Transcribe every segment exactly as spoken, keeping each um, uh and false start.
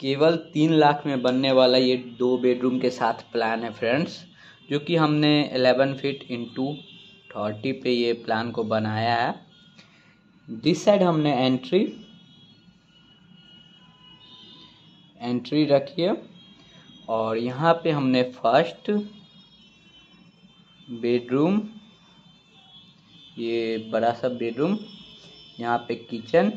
केवल तीन लाख में बनने वाला ये दो बेडरूम के साथ प्लान है फ्रेंड्स, जो कि हमने एलेवन फीट इंटू थर्टी पे ये प्लान को बनाया है। दिस साइड हमने एंट्री एंट्री रखी है और यहाँ पे हमने फर्स्ट बेडरूम, ये बड़ा सा बेडरूम, यहाँ पे किचन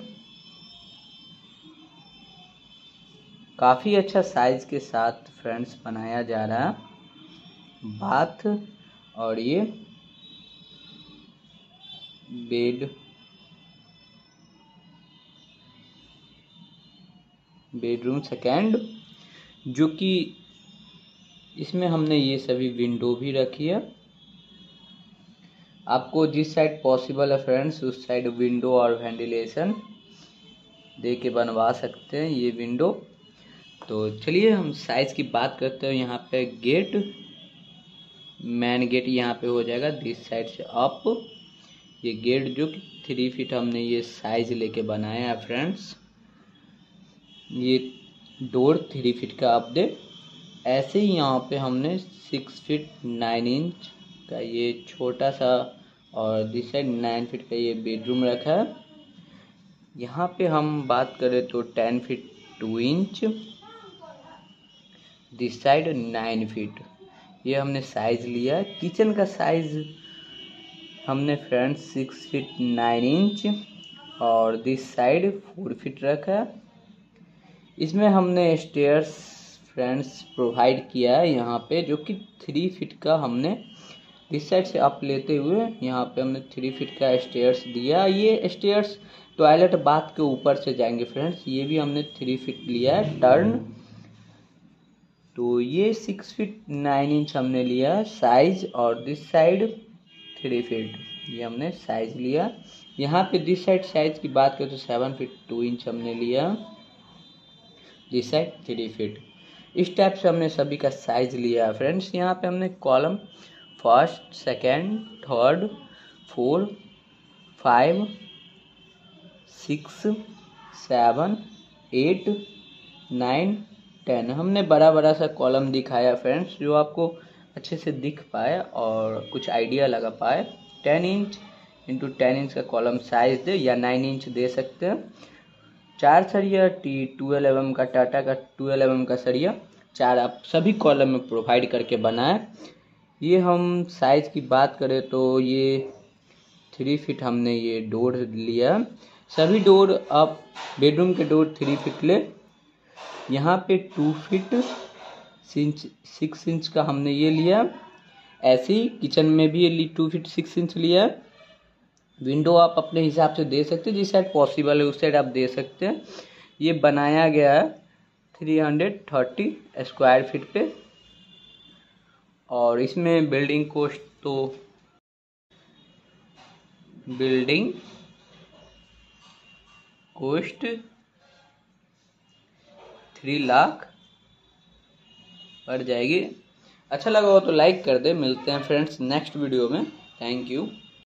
काफ़ी अच्छा साइज़ के साथ फ्रेंड्स बनाया जा रहा है, बाथ और ये बेड बेडरूम सेकेंड, जो कि इसमें हमने ये सभी विंडो भी रखी है। आपको जिस साइड पॉसिबल है फ्रेंड्स उस साइड विंडो और वेंटिलेशन दे के बनवा सकते हैं ये विंडो। तो चलिए हम साइज़ की बात करते हैं। यहाँ पे गेट, मेन गेट यहाँ पे हो जाएगा दिस साइड से अप, ये गेट जो कि थ्री फीट हमने ये साइज़ लेके बनाया है फ्रेंड्स। ये डोर थ्री फीट का आप दे, ऐसे ही यहाँ पे हमने सिक्स फीट नाइन इंच का ये छोटा सा और दिस साइड नाइन फीट का ये बेडरूम रखा है। यहाँ पे हम बात करें तो ten feet two inch, this side nine feet ये हमने साइज़ लिया। किचन का साइज़ हमने friends six feet nine inch और दिस साइड फोर फीट रखा है। इसमें हमने स्टेयर्स फ्रेंड्स प्रोवाइड किया है यहाँ पे, जो कि थ्री फीट का हमने इस साइड से आप लेते हुए यहाँ पे हमने थ्री फीट का स्टेयर्स दिया। ये स्टेयर्स टॉयलेट बाथ के ऊपर से जाएंगे फ्रेंड्स, ये भी हमने थ्री फीट लिया है टर्न। तो ये सिक्स फीट नाइन इंच हमने लिया साइज और दिस साइड थ्री फीट ये हमने साइज लिया। यहाँ पे दिस साइड साइज की बात करें तो सेवन फीट टू इंच हमने लिया, दिस साइड थ्री फीट। इस टाइप से हमने सभी का साइज लिया है फ्रेंड्स। यहाँ पे हमने column first, second, third, four, five, six, seven, eight, nine, ten हमने बड़ा बड़ा सा कॉलम दिखाया फ्रेंड्स, जो आपको अच्छे से दिख पाए और कुछ आइडिया लगा पाए। Ten inch into ten inch का कॉलम साइज दे या नाइन इंच दे सकते हैं। चार सरिया टी ट्वेल्व एम का, टाटा का ट्वेल्व एम का सरिया चार आप सभी कॉलम में प्रोवाइड करके बनाए। ये हम साइज़ की बात करें तो ये थ्री फीट हमने ये डोर लिया, सभी डोर आप बेडरूम के डोर थ्री फीट ले। यहाँ पे टू फीट सिंच सिक्स इंच का हमने ये लिया, ऐसे ही किचन में भी ये टू फीट सिक्स इंच लिया। विंडो आप अपने हिसाब से दे सकते हैं, जिस साइड पॉसिबल है उस साइड आप दे सकते हैं। ये बनाया गया है three hundred thirty square feet पे और इसमें बिल्डिंग कॉस्ट तो बिल्डिंग कॉस्ट थ्री लाख पड़ जाएगी। अच्छा लगा हो तो लाइक कर दे। मिलते हैं फ्रेंड्स नेक्स्ट वीडियो में। Thank you.